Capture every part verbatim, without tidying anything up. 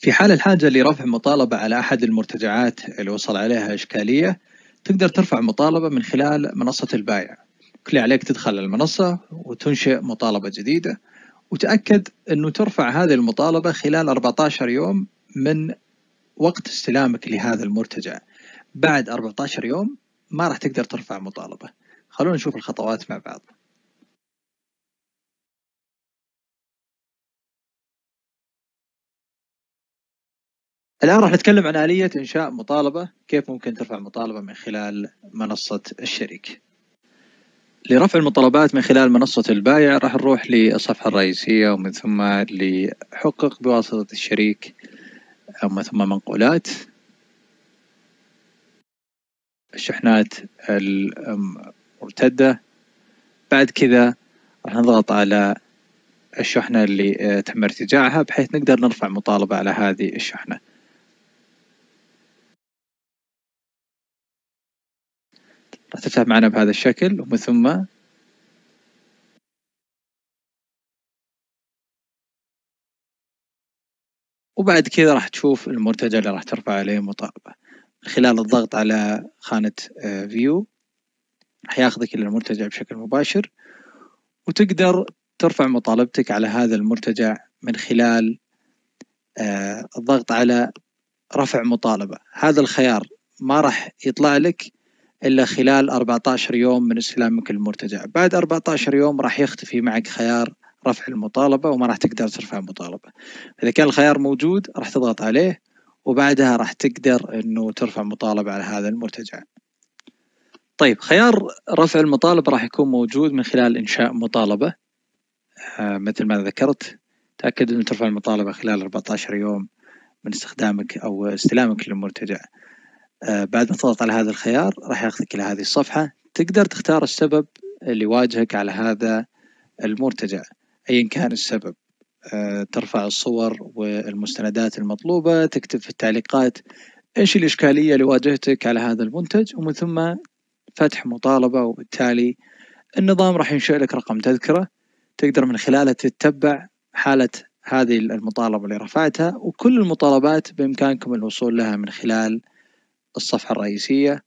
في حال الحاجة لرفع مطالبة على أحد المرتجعات اللي وصل عليها إشكالية، تقدر ترفع مطالبة من خلال منصة البائع. كل عليك تدخل المنصة وتنشئ مطالبة جديدة، وتأكد أنه ترفع هذه المطالبة خلال أربعة عشر يوم من وقت استلامك لهذا المرتجع. بعد أربعة عشر يوم ما راح تقدر ترفع مطالبة. خلونا نشوف الخطوات مع بعض. الآن راح نتكلم عن آلية إنشاء مطالبة، كيف ممكن ترفع مطالبة من خلال منصة الشريك. لرفع المطالبات من خلال منصة البائع راح نروح للصفحة الرئيسية، ومن ثم لحقق بواسطة الشريك، ومن ثم منقولات، الشحنات المرتدة. بعد كذا راح نضغط على الشحنة اللي تم ارتجاعها بحيث نقدر نرفع مطالبة على هذه الشحنة. راح تفتح معنا بهذا الشكل، ومن ثم وبعد كذا راح تشوف المرتجع اللي راح ترفع عليه مطالبة. من خلال الضغط على خانة فيو راح ياخذك إلى المرتجع بشكل مباشر، وتقدر ترفع مطالبتك على هذا المرتجع من خلال آه الضغط على رفع مطالبة. هذا الخيار ما راح يطلع لك إلا خلال أربعة عشر يوم من استلامك المرتجع. بعد أربعة عشر يوم راح يختفي معك خيار رفع المطالبة وما راح تقدر ترفع مطالبة. إذا كان الخيار موجود راح تضغط عليه، وبعدها راح تقدر إنه ترفع مطالبة على هذا المرتجع. طيب، خيار رفع المطالبة راح يكون موجود من خلال إنشاء مطالبة. آه مثل ما ذكرت، تأكد إنه ترفع المطالبة خلال أربعة عشر يوم من استخدامك أو استلامك للمرتجع. بعد ما تضغط على هذا الخيار راح ياخذك إلى هذه الصفحة، تقدر تختار السبب اللي واجهك على هذا المرتجع أيا كان السبب. ترفع الصور والمستندات المطلوبة، تكتب في التعليقات إيش الإشكالية اللي واجهتك على هذا المنتج، ومن ثم فتح مطالبة. وبالتالي النظام راح ينشئ لك رقم تذكرة تقدر من خلالها تتبع حالة هذه المطالبة اللي رفعتها، وكل المطالبات بإمكانكم الوصول لها من خلال الصفحة الرئيسية.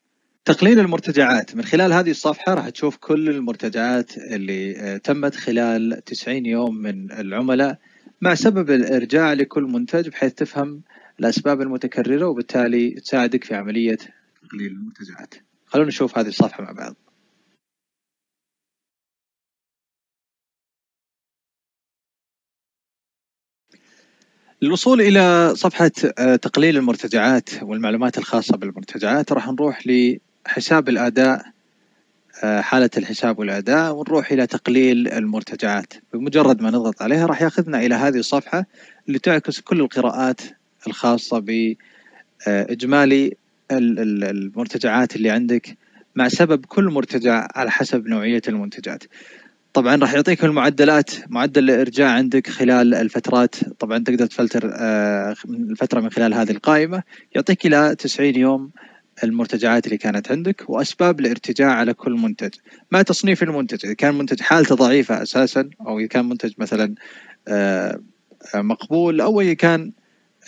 تقليل المرتجعات من خلال هذه الصفحة راح تشوف كل المرتجعات اللي تمت خلال تسعين يوم من العملاء مع سبب الإرجاع لكل منتج، بحيث تفهم الأسباب المتكررة وبالتالي تساعدك في عملية تقليل المرتجعات. خلونا نشوف هذه الصفحة مع بعض. للوصول إلى صفحة تقليل المرتجعات والمعلومات الخاصة بالمرتجعات راح نروح لحساب الأداء، حالة الحساب والأداء، ونروح إلى تقليل المرتجعات. بمجرد ما نضغط عليها راح ياخذنا إلى هذه الصفحة اللي تعكس كل القراءات الخاصة بإجمالي المرتجعات اللي عندك مع سبب كل مرتجع على حسب نوعية المنتجات. طبعا راح يعطيك المعدلات، معدل الارجاع عندك خلال الفترات. طبعا تقدر تفلتر الفتره من خلال هذه القائمه، يعطيك الى تسعين يوم المرتجعات اللي كانت عندك، واسباب الارتجاع على كل منتج مع تصنيف المنتج. اذا كان منتج حالته ضعيفه اساسا، او اذا كان منتج مثلا مقبول، او اذا كان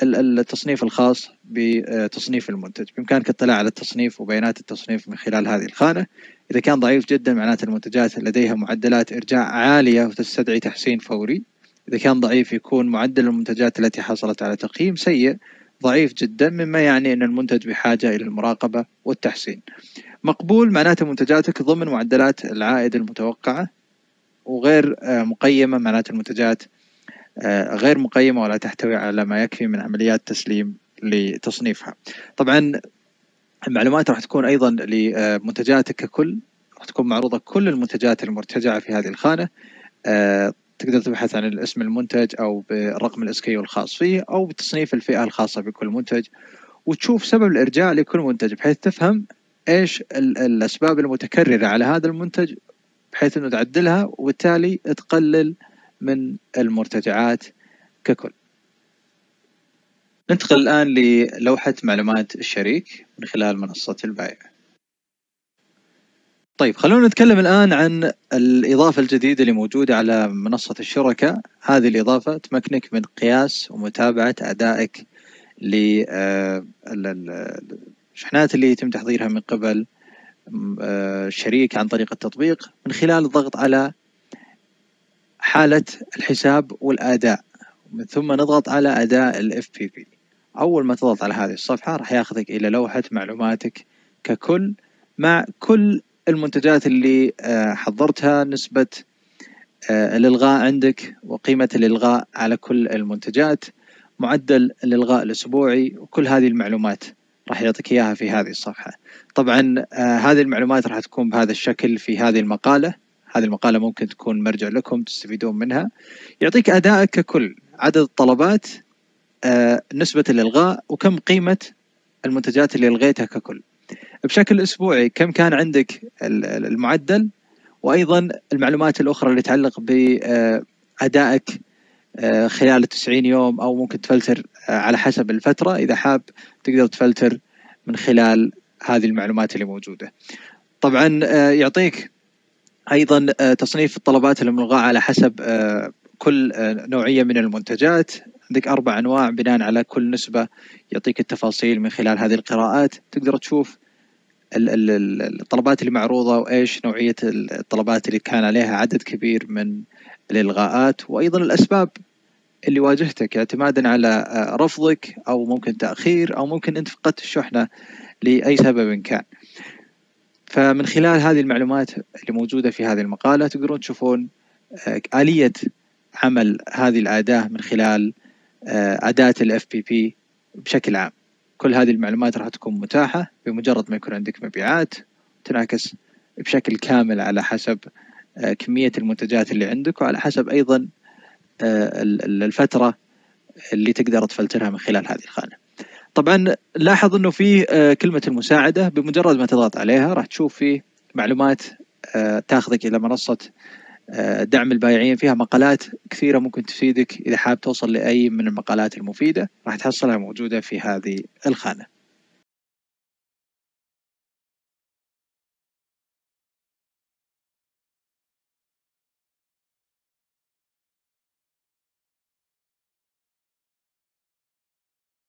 التصنيف الخاص بتصنيف المنتج. بإمكانك الاطلاع على التصنيف وبيانات التصنيف من خلال هذه الخانة. إذا كان ضعيف جدا معناته المنتجات لديها معدلات إرجاع عالية وتستدعي تحسين فوري. إذا كان ضعيف يكون معدل المنتجات التي حصلت على تقييم سيء ضعيف جدا، مما يعني أن المنتج بحاجة إلى المراقبة والتحسين. مقبول معناته منتجاتك ضمن معدلات العائد المتوقعة، وغير مقيمة معناته المنتجات غير مقيمة ولا تحتوي على ما يكفي من عمليات تسليم لتصنيفها. طبعا المعلومات راح تكون أيضا لمنتجاتك ككل، راح تكون معروضة كل المنتجات المرتجعة في هذه الخانة. تقدر تبحث عن اسم المنتج أو بالرقم الإس كيو الخاص فيه، أو بتصنيف الفئة الخاصة بكل منتج، وتشوف سبب الإرجاع لكل منتج بحيث تفهم إيش الأسباب المتكررة على هذا المنتج بحيث أنه تعدلها، وبالتالي تقلل من المرتجعات ككل. ننتقل الآن للوحة معلومات الشريك من خلال منصة البائع. طيب، خلونا نتكلم الآن عن الإضافة الجديدة اللي موجودة على منصة الشركاء. هذه الإضافة تمكنك من قياس ومتابعة أدائك للشحنات اللي يتم تحضيرها من قبل الشريك عن طريق التطبيق من خلال الضغط على حالة الحساب والأداء، من ثم نضغط على أداء ال إف بي بي. أول ما تضغط على هذه الصفحة راح ياخذك إلى لوحة معلوماتك ككل مع كل المنتجات اللي حضرتها، نسبة الإلغاء عندك وقيمة الإلغاء على كل المنتجات، معدل الإلغاء الأسبوعي، وكل هذه المعلومات راح يعطيك إياها في هذه الصفحة. طبعا هذه المعلومات راح تكون بهذا الشكل في هذه المقالة. هذه المقالة ممكن تكون مرجع لكم تستفيدون منها. يعطيك أدائك ككل، عدد الطلبات، نسبة الإلغاء، وكم قيمة المنتجات اللي ألغيتها ككل بشكل أسبوعي، كم كان عندك المعدل، وأيضا المعلومات الأخرى اللي تتعلق بأدائك خلال التسعين يوم، أو ممكن تفلتر على حسب الفترة، إذا حاب تقدر تفلتر من خلال هذه المعلومات اللي موجودة. طبعا يعطيك أيضا تصنيف الطلبات الملغاة على حسب كل نوعية من المنتجات، عندك أربع أنواع بناء على كل نسبة. يعطيك التفاصيل من خلال هذه القراءات، تقدر تشوف الطلبات اللي معروضة وإيش نوعية الطلبات اللي كان عليها عدد كبير من الإلغاءات، وأيضا الأسباب اللي واجهتك اعتمادا على رفضك، أو ممكن تأخير، أو ممكن أنت فقدت الشحنة لأي سبب كان. فمن خلال هذه المعلومات اللي موجودة في هذه المقالة تقدرون تشوفون آلية عمل هذه الأداة من خلال أداة ال إف بي بي بشكل عام. كل هذه المعلومات راح تكون متاحة بمجرد ما يكون عندك مبيعات، تنعكس بشكل كامل على حسب كمية المنتجات اللي عندك، وعلى حسب أيضا الفترة اللي تقدر تفلترها من خلال هذه الخانة. طبعا لاحظ أنه في كلمة المساعدة، بمجرد ما تضغط عليها راح تشوف فيه معلومات تاخذك إلى منصة دعم البائعين، فيها مقالات كثيرة ممكن تفيدك. إذا حاب توصل لأي من المقالات المفيدة راح تحصلها موجودة في هذه الخانة.